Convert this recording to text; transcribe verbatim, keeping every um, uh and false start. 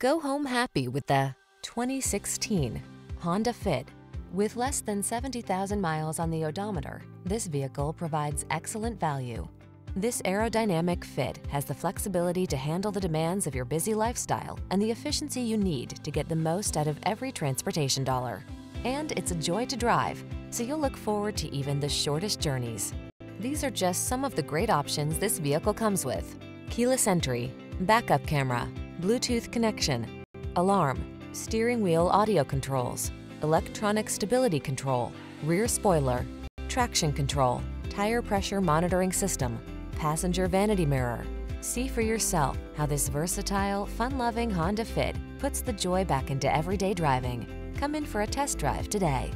Go home happy with the twenty sixteen Honda Fit. With less than seventy thousand miles on the odometer, this vehicle provides excellent value. This aerodynamic Fit has the flexibility to handle the demands of your busy lifestyle and the efficiency you need to get the most out of every transportation dollar. And it's a joy to drive, so you'll look forward to even the shortest journeys. These are just some of the great options this vehicle comes with: keyless entry, backup camera, Bluetooth connection, alarm, steering wheel audio controls, electronic stability control, rear spoiler, traction control, tire pressure monitoring system, passenger vanity mirror. See for yourself how this versatile, fun-loving Honda Fit puts the joy back into everyday driving. Come in for a test drive today.